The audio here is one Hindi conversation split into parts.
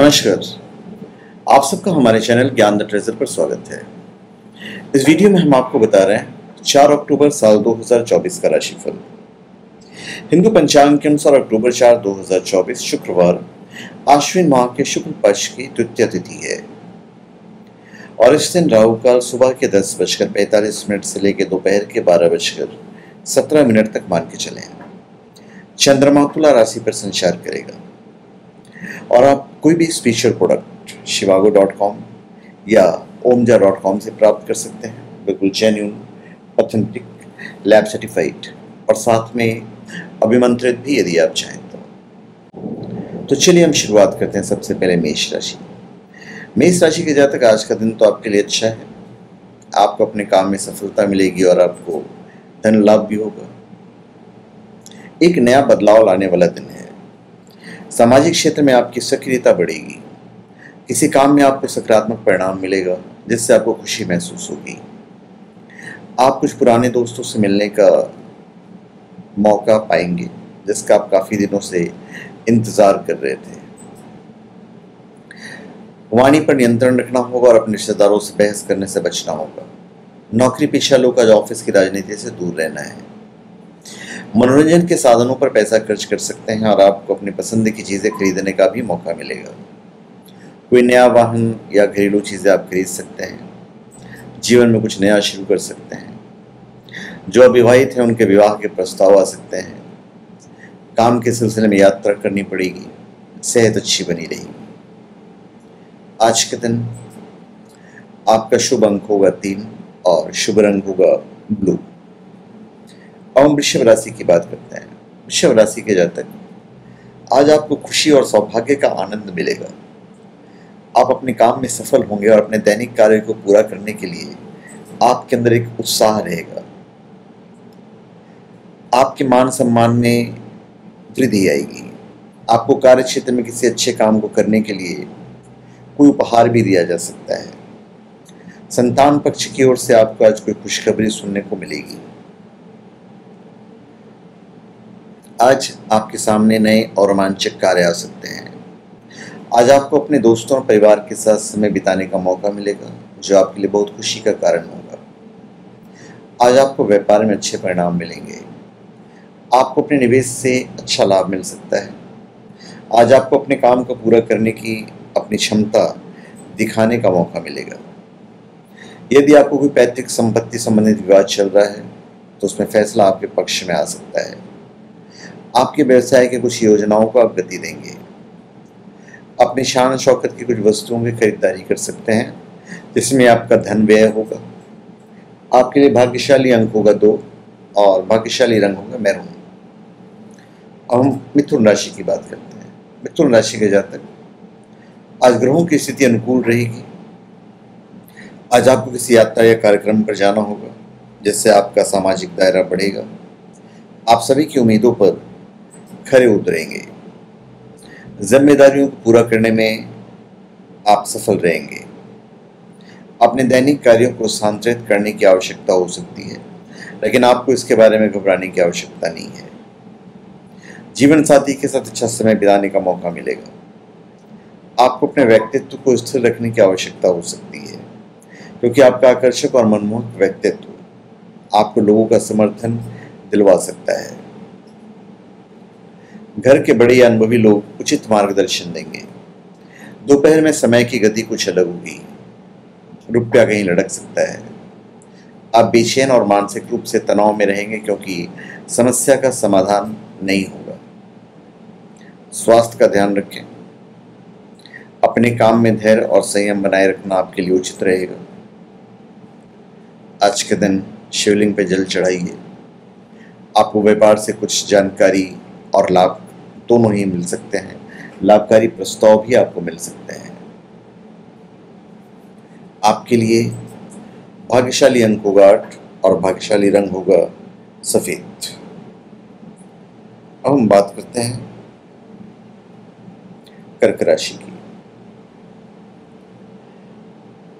नमस्कार, आप सबका हमारे चैनल ज्ञान द ट्रेजर पर स्वागत है। इस वीडियो में हम आपको बता रहे हैं 4 अक्टूबर साल 2024 का राशिफल। हिंदू पंचांग के अनुसार अक्टूबर 4 2024 शुक्रवार आश्विन माह के शुक्ल पक्ष की द्वितीय तिथि है और इस दिन राहु काल सुबह के 10:45 से लेकर दोपहर के 12:17 तक मान के चलें। चंद्रमा तुला राशि पर संचार करेगा और आप कोई भी स्पेशल प्रोडक्ट शिवागो.com या omjaa.com से प्राप्त कर सकते हैं, बिल्कुल जेन्यून, ऑथेंटिक, लैब सर्टिफाइड और साथ में अभिमंत्रित भी यदि आप चाहें तो चलिए हम शुरुआत करते हैं। सबसे पहले मेष राशि। मेष राशि के जातक, आज का दिन तो आपके लिए अच्छा है। आपको अपने काम में सफलता मिलेगी और आपको धन लाभ भी होगा। एक नया बदलाव लाने वाला दिन है। सामाजिक क्षेत्र में आपकी सक्रियता बढ़ेगी। किसी काम में आपको सकारात्मक परिणाम मिलेगा जिससे आपको खुशी महसूस होगी। आप कुछ पुराने दोस्तों से मिलने का मौका पाएंगे जिसका आप काफ़ी दिनों से इंतज़ार कर रहे थे। वाणी पर नियंत्रण रखना होगा और अपने रिश्तेदारों से बहस करने से बचना होगा। नौकरी पेशा लोग आज ऑफिस की राजनीति से दूर रहना है। मनोरंजन के साधनों पर पैसा खर्च कर सकते हैं और आपको अपनी पसंद की चीज़ें खरीदने का भी मौका मिलेगा। कोई नया वाहन या घरेलू चीज़ें आप खरीद सकते हैं। जीवन में कुछ नया शुरू कर सकते हैं। जो अविवाहित हैं उनके विवाह के प्रस्ताव आ सकते हैं। काम के सिलसिले में यात्रा करनी पड़ेगी। सेहत अच्छी बनी रहेगी। आज के दिन आपका शुभ अंक होगा 3 और शुभ रंग होगा ब्लू। हम वृषभ राशि की बात करते हैं। वृषभ राशि के जातक, आज आपको खुशी और सौभाग्य का आनंद मिलेगा। आप अपने काम में सफल होंगे और अपने दैनिक कार्य को पूरा करने के लिए आपके अंदर एक उत्साह रहेगा। आपके मान सम्मान में वृद्धि आएगी। आपको कार्य क्षेत्र में किसी अच्छे काम को करने के लिए कोई उपहार भी दिया जा सकता है। संतान पक्ष की ओर से आपको आज कोई खुशखबरी सुनने को मिलेगी। आज आपके सामने नए और रोमांचक कार्य आ सकते हैं। आज आपको अपने दोस्तों और परिवार के साथ समय बिताने का मौका मिलेगा जो आपके लिए बहुत खुशी का कारण होगा। आज आपको व्यापार में अच्छे परिणाम मिलेंगे। आपको अपने निवेश से अच्छा लाभ मिल सकता है। आज आपको अपने काम को पूरा करने की अपनी क्षमता दिखाने का मौका मिलेगा। यदि आपको कोई पैतृक संपत्ति संबंधित विवाद चल रहा है तो उसमें फैसला आपके पक्ष में आ सकता है। आपके व्यवसाय के कुछ योजनाओं को आप गति देंगे। अपने शान शौकत की कुछ वस्तुओं की खरीदारी कर सकते हैं जिसमें आपका धन व्यय होगा। आपके लिए भाग्यशाली अंक होगा 2 और भाग्यशाली रंग होगा मैरून। अब हम मिथुन राशि की बात करते हैं। मिथुन राशि के जातक, आज ग्रहों की स्थिति अनुकूल रहेगी। आज आपको किसी यात्रा या कार्यक्रम पर जाना होगा जिससे आपका सामाजिक दायरा बढ़ेगा। आप सभी की उम्मीदों पर खरे उतरेंगे। जिम्मेदारियों को पूरा करने में आप सफल रहेंगे। अपने दैनिक कार्यों को स्थानांतरित करने की आवश्यकता हो सकती है लेकिन आपको इसके बारे में घबराने की आवश्यकता नहीं है। जीवन साथी के साथ अच्छा समय बिताने का मौका मिलेगा। आपको अपने व्यक्तित्व को स्थिर रखने की आवश्यकता हो सकती है क्योंकि आपका आकर्षक और मनमोहक व्यक्तित्व आपको लोगों का समर्थन दिलवा सकता है। घर के बड़े या अनुभवी लोग उचित मार्गदर्शन देंगे। दोपहर में समय की गति कुछ अलग होगी। रुपया कहीं लटक सकता है। आप बेचैन और मानसिक रूप से तनाव में रहेंगे क्योंकि समस्या का समाधान नहीं होगा। स्वास्थ्य का ध्यान रखें। अपने काम में धैर्य और संयम बनाए रखना आपके लिए उचित रहेगा। आज के दिन शिवलिंग पर जल चढ़ाइए। आपको व्यापार से कुछ जानकारी और लाभ दोनों ही मिल सकते हैं। लाभकारी प्रस्ताव भी आपको मिल सकते हैं। आपके लिए भाग्यशाली अंक होगा 8 और भाग्यशाली रंग होगा सफेद। अब हम बात करते हैं कर्क राशि की।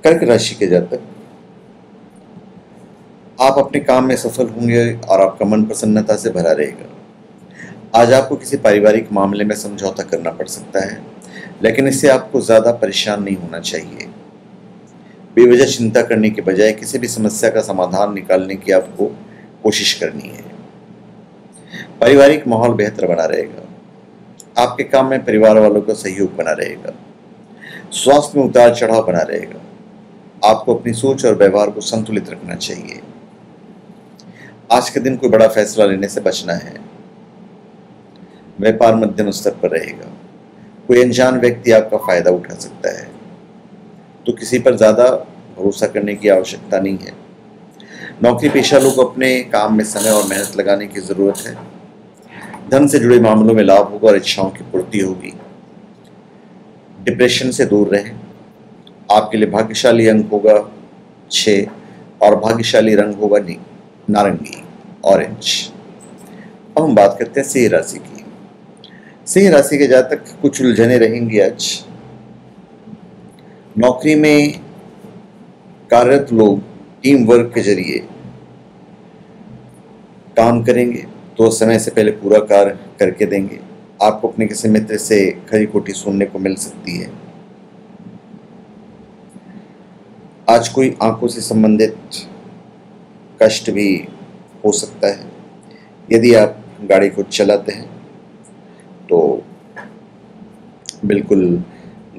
कर्क राशि के जातक, आप अपने काम में सफल होंगे और आपका मन प्रसन्नता से भरा रहेगा। आज आपको किसी पारिवारिक मामले में समझौता करना पड़ सकता है लेकिन इससे आपको ज़्यादा परेशान नहीं होना चाहिए। बेवजह चिंता करने के बजाय किसी भी समस्या का समाधान निकालने की आपको कोशिश करनी है। पारिवारिक माहौल बेहतर बना रहेगा। आपके काम में परिवार वालों का सहयोग बना रहेगा। स्वास्थ्य में उतार चढ़ाव बना रहेगा। आपको अपनी सोच और व्यवहार को संतुलित रखना चाहिए। आज के दिन कोई बड़ा फैसला लेने से बचना है। व्यापार मध्यम स्तर पर रहेगा। कोई अनजान व्यक्ति आपका फायदा उठा सकता है, तो किसी पर ज़्यादा भरोसा करने की आवश्यकता नहीं है। नौकरी पेशा लोग अपने काम में समय और मेहनत लगाने की ज़रूरत है। धन से जुड़े मामलों में लाभ होगा और इच्छाओं की पूर्ति होगी। डिप्रेशन से दूर रहें। आपके लिए भाग्यशाली अंक होगा 6 और भाग्यशाली रंग होगा नारंगी ऑरेंज। अब हम बात करते हैं सिंह राशि की। सिंह राशि के जातक कुछ उलझने रहेंगी आज। नौकरी में कार्यरत लोग टीम वर्क के जरिए काम करेंगे तो समय से पहले पूरा कार्य करके देंगे। आपको अपने किसी मित्र से खरी खोटी सुनने को मिल सकती है। आज कोई आंखों से संबंधित कष्ट भी हो सकता है। यदि आप गाड़ी को चलाते हैं तो बिल्कुल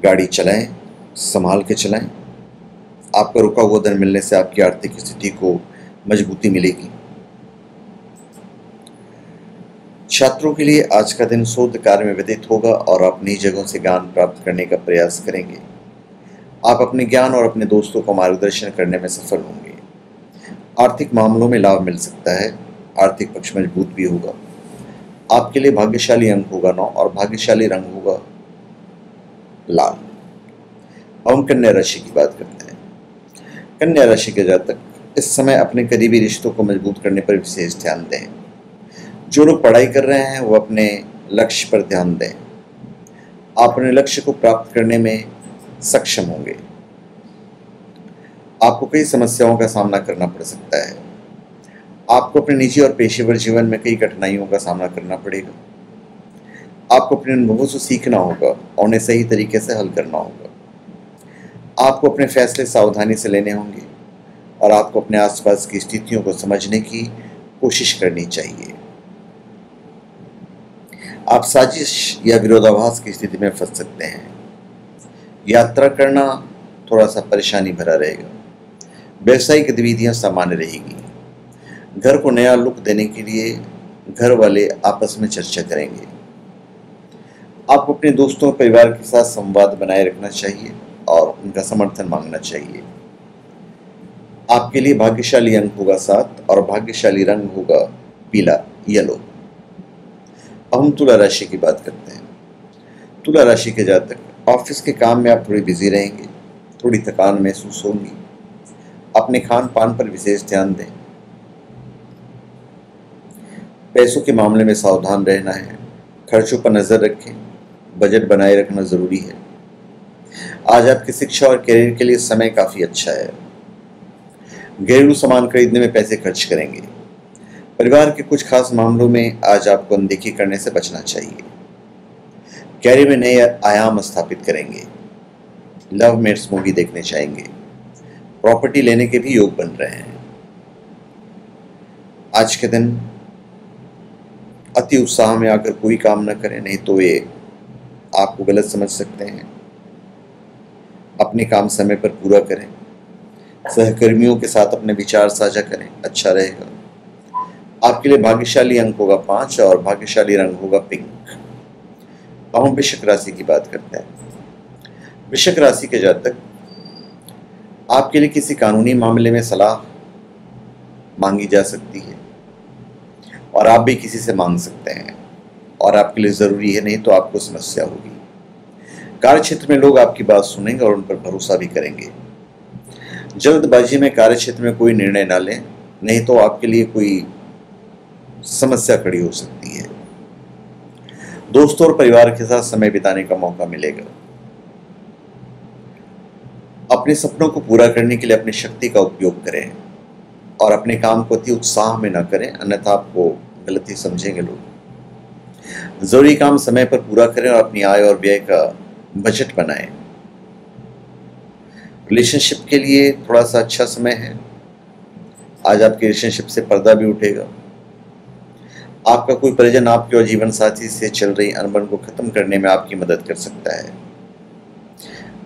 गाड़ी चलाएं, संभाल के चलाएं। आपका रुका हुआ धन मिलने से आपकी आर्थिक स्थिति को मजबूती मिलेगी। छात्रों के लिए आज का दिन शोध कार्य में व्यतीत होगा और आप नई जगहों से ज्ञान प्राप्त करने का प्रयास करेंगे। आप अपने ज्ञान और अपने दोस्तों का मार्गदर्शन करने में सफल होंगे। आर्थिक मामलों में लाभ मिल सकता है। आर्थिक पक्ष मजबूत भी होगा। आपके लिए भाग्यशाली अंक होगा 9 और भाग्यशाली रंग होगा लाल। अब हम कन्या राशि की बात करते हैं। कन्या राशि के जातक इस समय अपने करीबी रिश्तों को मजबूत करने पर विशेष ध्यान दें। जो लोग पढ़ाई कर रहे हैं वो अपने लक्ष्य पर ध्यान दें। आप अपने लक्ष्य को प्राप्त करने में सक्षम होंगे। आपको कई समस्याओं का सामना करना पड़ सकता है। आपको अपने निजी और पेशेवर जीवन में कई कठिनाइयों का सामना करना पड़ेगा। आपको अपने अनुभवों से सीखना होगा और उन्हें सही तरीके से हल करना होगा। आपको अपने फैसले सावधानी से लेने होंगे और आपको अपने आसपास की स्थितियों को समझने की कोशिश करनी चाहिए। आप साजिश या विरोधाभास की स्थिति में फंस सकते हैं। यात्रा करना थोड़ा सा परेशानी भरा रहेगा। व्यवसायिक गतिविधियाँ सामान्य रहेगी। घर को नया लुक देने के लिए घर वाले आपस में चर्चा करेंगे। आपको अपने दोस्तों और परिवार के साथ संवाद बनाए रखना चाहिए और उनका समर्थन मांगना चाहिए। आपके लिए भाग्यशाली अंक होगा 7 और भाग्यशाली रंग होगा पीला येलो। अब हम तुला राशि की बात करते हैं। तुला राशि के जातक ऑफिस के काम में आप थोड़ी बिजी रहेंगे। थोड़ी थकान महसूस होगी। अपने खान पान पर विशेष ध्यान दें। पैसों के मामले में सावधान रहना है। खर्चों पर नज़र रखें। बजट बनाए रखना ज़रूरी है। आज आपकी शिक्षा और करियर के लिए समय काफ़ी अच्छा है। घरेलू सामान खरीदने में पैसे खर्च करेंगे। परिवार के कुछ खास मामलों में आज आपको अनदेखी करने से बचना चाहिए। कैरियर में नए आयाम स्थापित करेंगे। लव मैट्स मूवी देखने जाएंगे। प्रॉपर्टी लेने के भी योग बन रहे हैं। आज के दिन अति उत्साह में आकर कोई काम न करें, नहीं तो ये आपको गलत समझ सकते हैं। अपने काम समय पर पूरा करें। सहकर्मियों के साथ अपने विचार साझा करें, अच्छा रहेगा। आपके लिए भाग्यशाली अंक होगा 5 और भाग्यशाली रंग होगा पिंक। अब हम वृश्चिक राशि की बात करते हैं। वृश्चिक राशि के जातक आपके लिए किसी कानूनी मामले में सलाह मांगी जा सकती है और आप भी किसी से मांग सकते हैं और आपके लिए ज़रूरी है, नहीं तो आपको समस्या होगी। कार्य क्षेत्र में लोग आपकी बात सुनेंगे और उन पर भरोसा भी करेंगे। जल्दबाजी में कार्य क्षेत्र में कोई निर्णय ना लें, नहीं तो आपके लिए कोई समस्या खड़ी हो सकती है। दोस्तों और परिवार के साथ समय बिताने का मौका मिलेगा। अपने सपनों को पूरा करने के लिए अपनी शक्ति का उपयोग करें और अपने काम को अति उत्साह में ना करें, अन्यथा आपको गलती समझेंगे लोग। जरूरी काम समय पर पूरा करें और अपनी आय और व्यय का बजट बनाएं। रिलेशनशिप के लिए थोड़ा सा अच्छा समय है। आज आपके रिलेशनशिप से पर्दा भी उठेगा। आपका कोई परिजन आपके और जीवन साथी से चल रही अनबन को खत्म करने में आपकी मदद कर सकता है।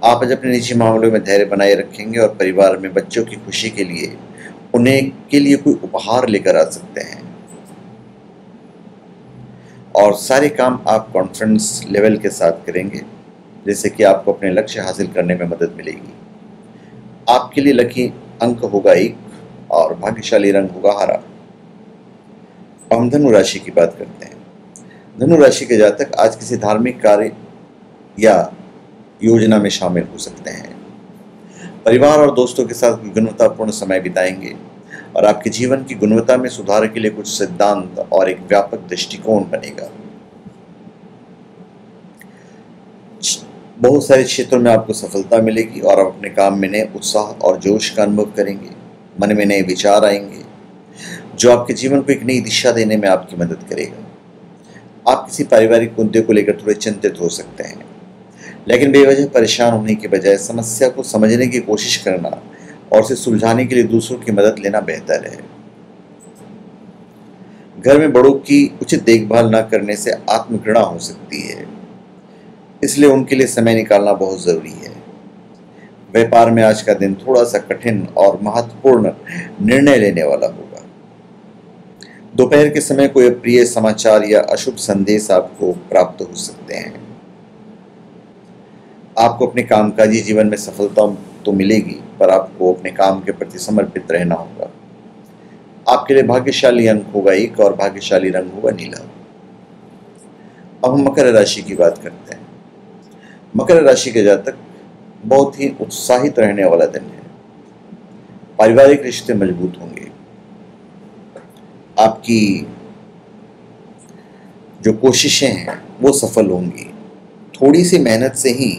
आप आज अपने निजी मामलों में धैर्य बनाए रखेंगे और परिवार में बच्चों की खुशी के लिए उन्हें के लिए कोई उपहार लेकर आ सकते हैं। और सारे काम आप कॉन्फिडेंस लेवल के साथ करेंगे, जैसे कि आपको अपने लक्ष्य हासिल करने में मदद मिलेगी। आपके लिए लकी अंक होगा 1 और भाग्यशाली रंग होगा हरा। हम धनु राशि की बात करते हैं। धनु राशि के जातक आज किसी धार्मिक कार्य या योजना में शामिल हो सकते हैं। परिवार और दोस्तों के साथ गुणवत्तापूर्ण समय बिताएंगे और आपके जीवन की गुणवत्ता में सुधार के लिए कुछ सिद्धांत और एक व्यापक दृष्टिकोण बनेगा। बहुत सारे क्षेत्रों में आपको सफलता मिलेगी और आप अपने काम में नए उत्साह और जोश का अनुभव करेंगे। मन में नए विचार आएंगे जो आपके जीवन को एक नई दिशा देने में आपकी मदद करेगा। आप किसी पारिवारिक मुद्दे को लेकर थोड़े चिंतित हो सकते हैं, लेकिन बेवजह परेशान होने के बजाय समस्या को समझने की कोशिश करना और उसे सुलझाने के लिए दूसरों की मदद लेना बेहतर है। घर में बड़ों की उचित देखभाल न करने से आत्मघृणा हो सकती है, इसलिए उनके लिए समय निकालना बहुत ज़रूरी है। व्यापार में आज का दिन थोड़ा सा कठिन और महत्वपूर्ण निर्णय लेने वाला होगा। दोपहर के समय कोई अप्रिय समाचार या अशुभ संदेश आपको प्राप्त हो सकते हैं। आपको अपने कामकाजी जीवन में सफलता तो मिलेगी, पर आपको अपने काम के प्रति समर्पित रहना होगा। आपके लिए भाग्यशाली अंक होगा 1 और भाग्यशाली रंग होगा नीला। अब हम मकर राशि की बात करते हैं। मकर राशि के जातक बहुत ही उत्साहित रहने वाला दिन है। पारिवारिक रिश्ते मजबूत होंगे। आपकी जो कोशिशें हैं वो सफल होंगी। थोड़ी सी मेहनत से ही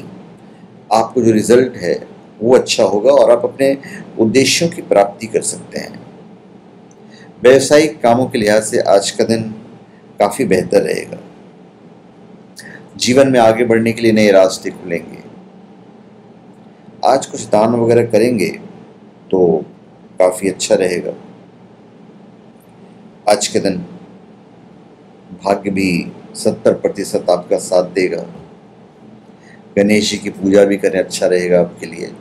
आपको जो रिजल्ट है वो अच्छा होगा और आप अपने उद्देश्यों की प्राप्ति कर सकते हैं। व्यावसायिक कामों के लिहाज से आज का दिन काफ़ी बेहतर रहेगा। जीवन में आगे बढ़ने के लिए नए रास्ते खुलेंगे। आज कुछ दान वगैरह करेंगे तो काफ़ी अच्छा रहेगा। आज के दिन भाग्य भी 70% आपका साथ देगा। गणेश जी की पूजा भी करें, अच्छा रहेगा आपके लिए।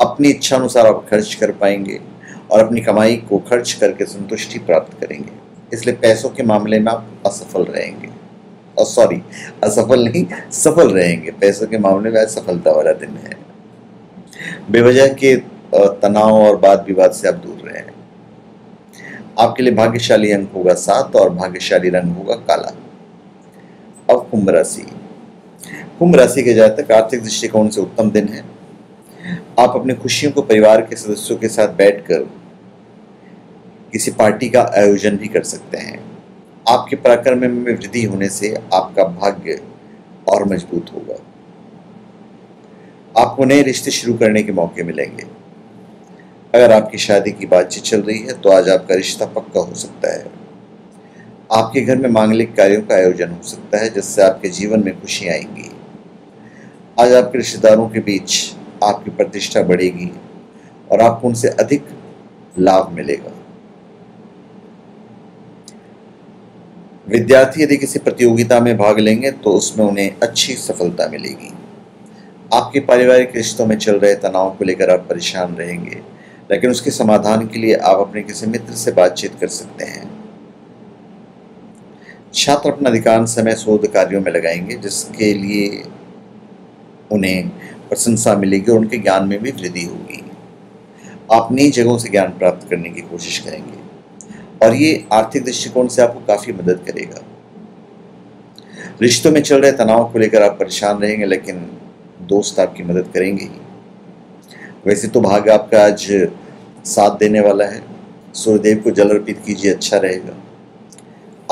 अपनी इच्छा अनुसार आप खर्च कर पाएंगे और अपनी कमाई को खर्च करके संतुष्टि प्राप्त करेंगे, इसलिए पैसों के मामले में आप असफल रहेंगे। और सॉरी, असफल नहीं, सफल रहेंगे। पैसों के मामले में आज सफलता वाला दिन है। बेवजह के तनाव और वाद विवाद से आप दूर रहें। आपके लिए भाग्यशाली अंक होगा 7 और भाग्यशाली रंग होगा काला। अब कुंभ राशि। कुंभ राशि के जातक आर्थिक दृष्टिकोण से उत्तम दिन है। आप अपनी खुशियों को परिवार के सदस्यों के साथ बैठकर किसी पार्टी का आयोजन भी कर सकते हैं। आपके पराक्रम में वृद्धि होने से आपका भाग्य और मजबूत होगा। आपको नए रिश्ते शुरू करने के मौके मिलेंगे। अगर आपकी शादी की बातचीत चल रही है तो आज आपका रिश्ता पक्का हो सकता है। आपके घर में मांगलिक कार्यों का आयोजन हो सकता है, जिससे आपके जीवन में खुशियां आएंगी। आज आपके रिश्तेदारों के बीच आपकी प्रतिष्ठा बढ़ेगी और आपको उनसे अधिक लाभ मिलेगा। विद्यार्थी यदि किसी प्रतियोगिता में भाग लेंगे तो उसमें उन्हें अच्छी सफलता मिलेगी। आपके पारिवारिक रिश्तों में चल रहे तनाव को लेकर आप परेशान रहेंगे, लेकिन उसके समाधान के लिए आप अपने किसी मित्र से बातचीत कर सकते हैं। छात्र अपना अधिकांश समय शोध कार्यों में लगाएंगे, जिसके लिए उन्हें प्रशंसा मिलेगी और उनके ज्ञान में भी वृद्धि होगी। आप नई जगहों से ज्ञान प्राप्त करने की कोशिश करेंगे और ये आर्थिक दृष्टिकोण से आपको काफ़ी मदद करेगा। रिश्तों में चल रहे तनाव को लेकर आप परेशान रहेंगे, लेकिन दोस्त आपकी मदद करेंगे ही। वैसे तो भाग्य आपका आज साथ देने वाला है। सूर्यदेव को जल अर्पित कीजिए, अच्छा रहेगा।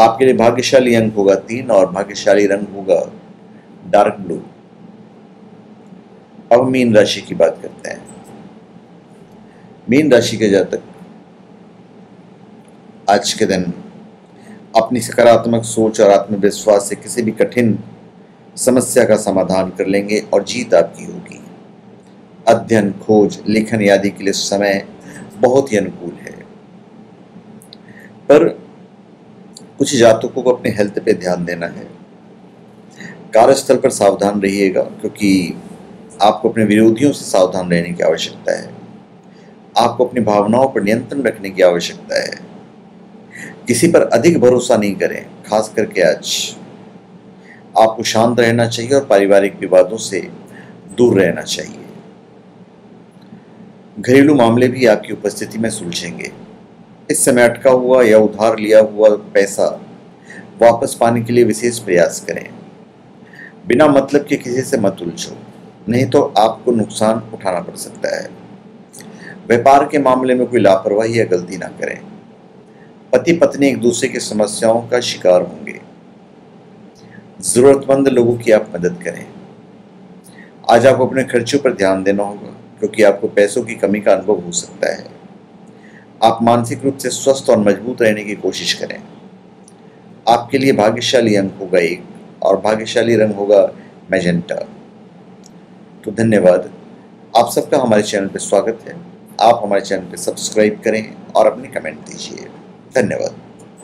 आपके लिए भाग्यशाली अंक होगा 3 और भाग्यशाली रंग होगा डार्क ब्लू। अब मीन राशि की बात करते हैं। मीन राशि के जातक आज के दिन अपनी सकारात्मक सोच और आत्मविश्वास से किसी भी कठिन समस्या का समाधान कर लेंगे और जीत आपकी होगी। अध्ययन, खोज, लेखन आदि के लिए समय बहुत ही अनुकूल है, पर कुछ जातकों को अपने हेल्थ पे ध्यान देना है। कार्यस्थल पर सावधान रहिएगा, क्योंकि आपको अपने विरोधियों से सावधान रहने की आवश्यकता है। आपको अपनी भावनाओं पर नियंत्रण रखने की आवश्यकता है। किसी पर अधिक भरोसा नहीं करें, खास करके आज। आपको शांत रहना चाहिए और पारिवारिक विवादों से दूर रहना चाहिए। घरेलू मामले भी आपकी उपस्थिति में सुलझेंगे। इस समय अटका हुआ या उधार लिया हुआ पैसा वापस पाने के लिए विशेष प्रयास करें। बिना मतलब के किसी से मत उलझो, नहीं तो आपको नुकसान उठाना पड़ सकता है। व्यापार के मामले में कोई लापरवाही या गलती ना करें। पति पत्नी एक दूसरे की समस्याओं का शिकार होंगे। जरूरतमंद लोगों की आप मदद करें। आज आपको अपने खर्चों पर ध्यान देना होगा, क्योंकि आपको पैसों की कमी का अनुभव हो सकता है। आप मानसिक रूप से स्वस्थ और मजबूत रहने की कोशिश करें। आपके लिए भाग्यशाली अंक होगा 1 और भाग्यशाली रंग होगा मैजेंटा। तो धन्यवाद, आप सबका हमारे चैनल पर स्वागत है। आप हमारे चैनल पर सब्सक्राइब करें और अपने कमेंट दीजिए। धन्यवाद।